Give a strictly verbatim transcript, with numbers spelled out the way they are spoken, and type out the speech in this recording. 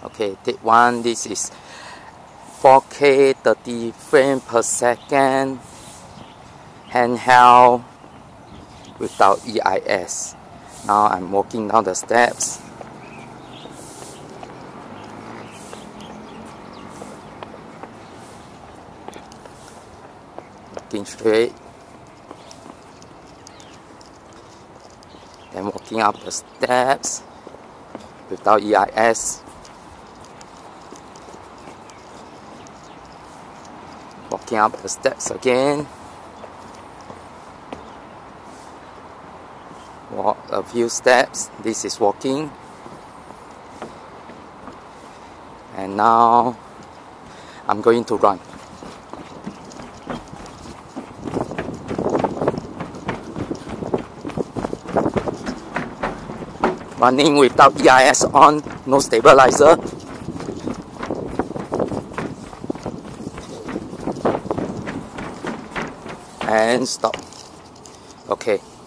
Okay, take one. This is four K thirty frames per second handheld without E I S. Now I'm walking down the steps. Looking straight. Then walking up the steps without E I S. Walking up the steps again. Walk a few steps. This is walking. And now I'm going to run. Running without E I S on, no stabilizer. And stop. Okay.